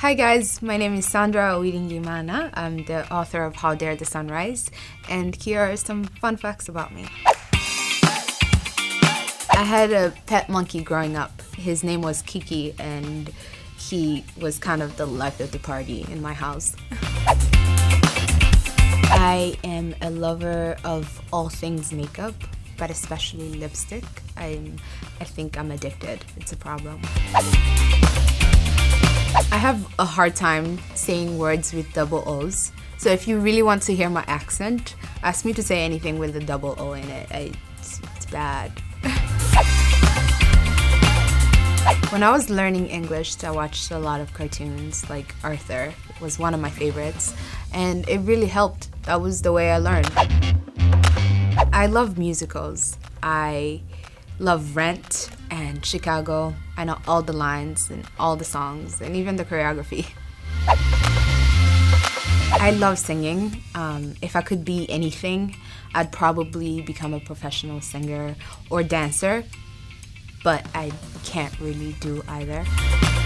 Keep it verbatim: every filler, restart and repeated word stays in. Hi guys, my name is Sandra Uwiringiyimana. I'm the author of How Dare the Sun Rise, and here are some fun facts about me. I had a pet monkey growing up. His name was Kiki, and he was kind of the life of the party in my house. I am a lover of all things makeup, but especially lipstick. I'm, I think I'm addicted. It's a problem. I have a hard time saying words with double O's, so if you really want to hear my accent, ask me to say anything with a double O in it. I, it's, it's bad. When I was learning English, I watched a lot of cartoons, like Arthur was one of my favorites, and it really helped. That was the way I learned. I love musicals. I love Rent and Chicago. I know all the lines and all the songs and even the choreography. I love singing. Um, if I could be anything, I'd probably become a professional singer or dancer, but I can't really do either.